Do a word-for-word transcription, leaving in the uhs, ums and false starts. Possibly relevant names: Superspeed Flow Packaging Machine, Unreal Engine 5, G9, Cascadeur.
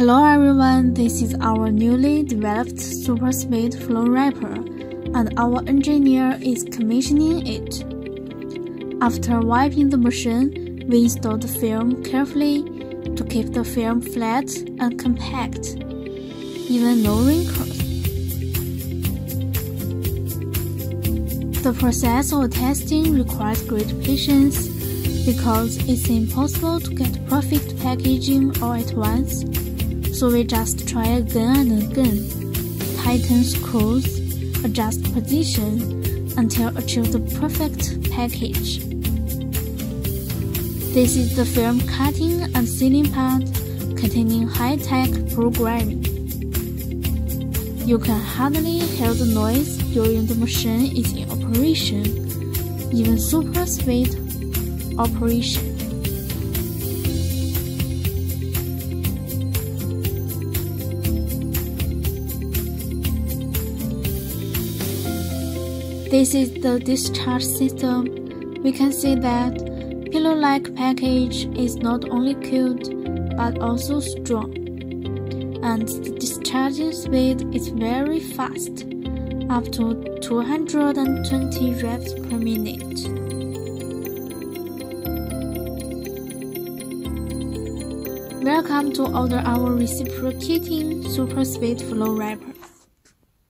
Hello everyone, this is our newly developed Superspeed Flow Wrapper, and our engineer is commissioning it. After wiping the machine, we install the film carefully to keep the film flat and compact, even no wrinkles. The process of testing requires great patience because it's impossible to get perfect packaging all at once. So we just try again and again, tighten screws, adjust position, until achieve the perfect package. This is the film cutting and sealing part, containing high-tech programming. You can hardly hear the noise during the machine is in operation, even super speed operation. This is the discharge system. We can see that pillow-like package is not only cute, but also strong. And the discharging speed is very fast, up to two hundred twenty reps per minute. Welcome to order our reciprocating Superspeed Flow Wrapper.